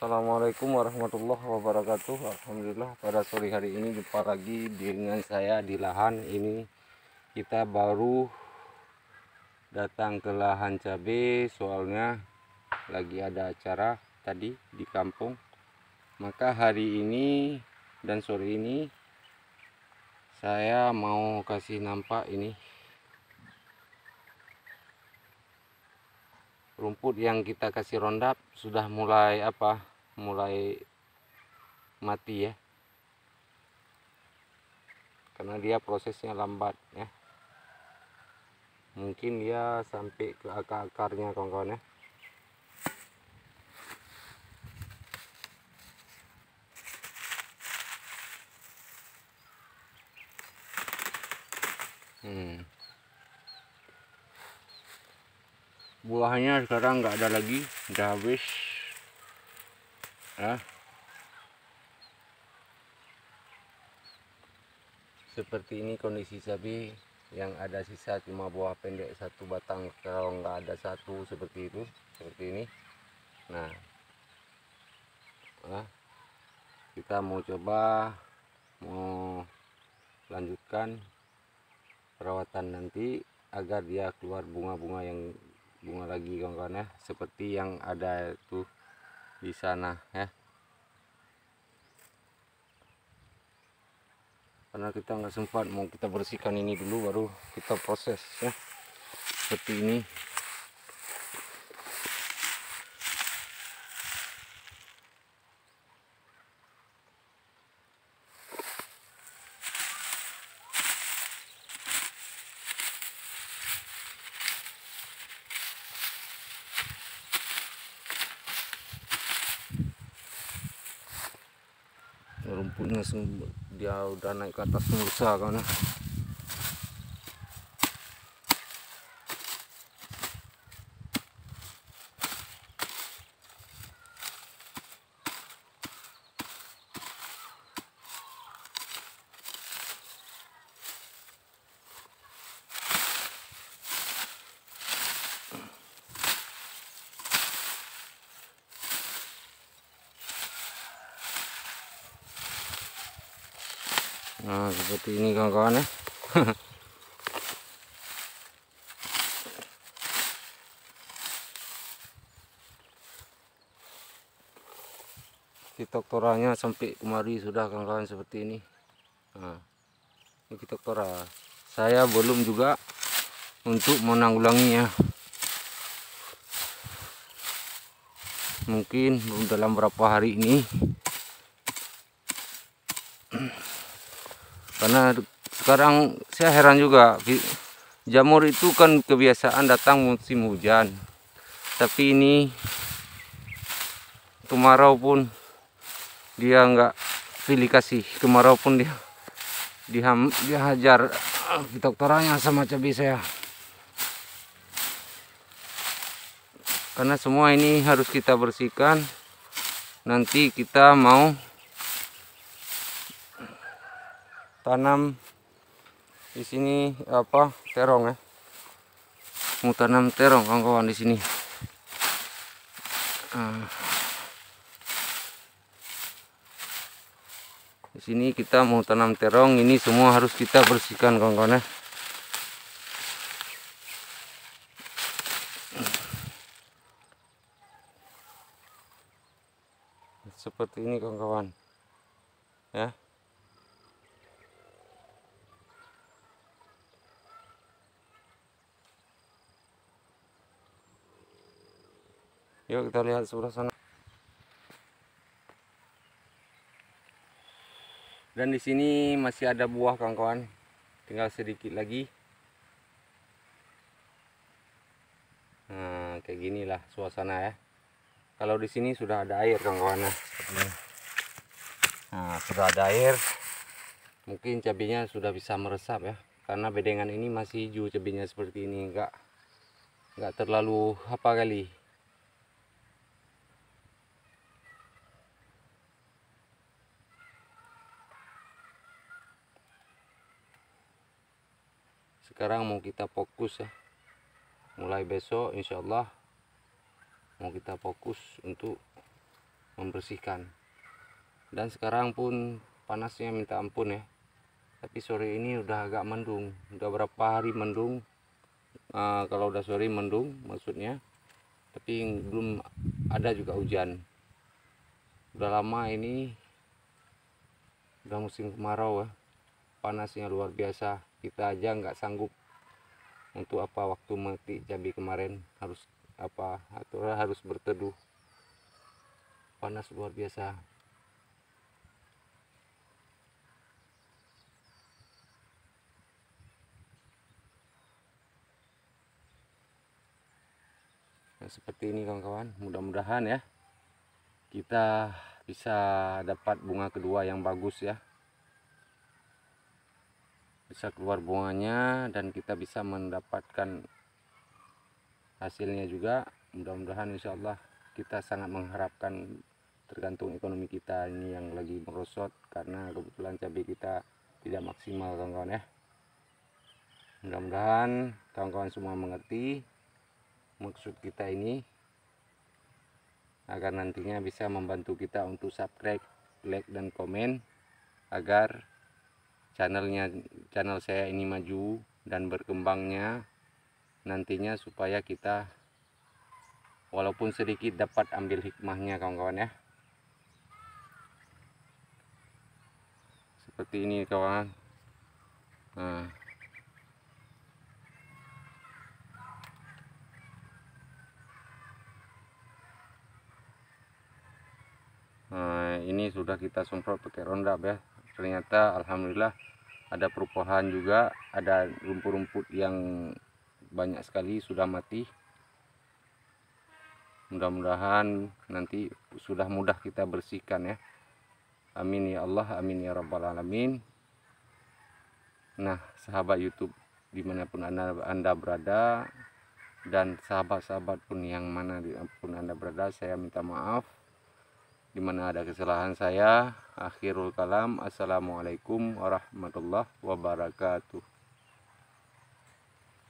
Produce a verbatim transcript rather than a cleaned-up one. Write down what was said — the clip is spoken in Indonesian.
Assalamualaikum warahmatullahi wabarakatuh. Alhamdulillah, pada sore hari ini jumpa lagi dengan saya di lahan ini. Kita baru datang ke lahan cabai, soalnya lagi ada acara tadi di kampung. Maka hari ini dan sore ini saya mau kasih nampak ini rumput yang kita kasih Roundup sudah mulai apa mulai mati ya, karena dia prosesnya lambat ya. Mungkin dia sampai ke akar-akarnya kawan-kawan ya. hmm. Buahnya sekarang nggak ada lagi, udah habis ya. Seperti ini kondisi cabai yang ada sisa, cuma buah pendek satu batang, kalau nggak ada satu seperti itu, seperti ini. Nah, nah kita mau coba mau lanjutkan perawatan nanti agar dia keluar bunga-bunga yang bunga lagi kawan-kawan ya, seperti yang ada tuh di sana ya, karena kita nggak sempat, mau kita bersihkan ini dulu baru kita proses ya, seperti ini. Rumputnya dia udah naik ke atas mursa karena nah seperti ini kawan-kawan ya. Kita toranya sampai kemari sudah kawan-kawan, seperti ini. Nah, ini kita tora. Saya belum juga untuk menanggulanginya. Mungkin dalam beberapa hari ini, karena sekarang saya heran juga, jamur itu kan kebiasaan datang musim hujan, tapi ini kemarau pun dia nggak pilih kasih, kemarau pun dia dia, dia hajar dokternya sama cabai saya, karena semua ini harus kita bersihkan. Nanti kita mau tanam di sini apa terong ya, mau tanam terong kawan-kawan di sini. Nah, di sini kita mau tanam terong, ini semua harus kita bersihkan kawan-kawan ya. Seperti ini kawan-kawan ya. Yuk kita lihat sebelah sana. Dan di sini masih ada buah kawan-kawan, tinggal sedikit lagi. Nah, kayak ginilah suasana ya. Kalau di sini sudah ada air kawan-kawan. Nah, sudah ada air. Mungkin cabainya sudah bisa meresap ya, karena bedengan ini masih hijau cabainya seperti ini, enggak enggak terlalu apa kali. Sekarang mau kita fokus ya, mulai besok insya Allah mau kita fokus untuk membersihkan. bersihkan. Dan sekarang pun panasnya minta ampun ya, tapi sore ini udah agak mendung, udah berapa hari mendung. Uh, kalau udah sore mendung maksudnya, tapi belum ada juga hujan. Udah lama ini, udah musim kemarau ya, panasnya luar biasa. Kita aja nggak sanggup untuk apa waktu mati cabai kemarin, harus apa atau harus berteduh, panas luar biasa. Nah, seperti ini kawan-kawan, mudah-mudahan ya kita bisa dapat bunga kedua yang bagus ya, bisa keluar bunganya dan kita bisa mendapatkan hasilnya juga. Mudah-mudahan insyaallah, kita sangat mengharapkan, tergantung ekonomi kita ini yang lagi merosot karena kebetulan cabai kita tidak maksimal kawan-kawan ya. Mudah-mudahan kawan-kawan semua mengerti maksud kita ini, agar nantinya bisa membantu kita untuk subscribe, like dan komen, agar channelnya channel saya ini maju dan berkembangnya nantinya, supaya kita walaupun sedikit dapat ambil hikmahnya kawan-kawan ya. Seperti ini kawan. Nah, nah ini sudah kita semprot pakai Roundup ya. Ternyata alhamdulillah ada perubahan juga, ada rumput-rumput yang banyak sekali sudah mati. Mudah-mudahan nanti sudah mudah kita bersihkan ya. Amin ya Allah, amin ya rabbal alamin. Nah sahabat YouTube dimanapun anda, anda berada, dan sahabat-sahabat pun yang mana pun anda berada, saya minta maaf dimana ada kesalahan saya. Akhirul kalam, assalamualaikum warahmatullahi wabarakatuh.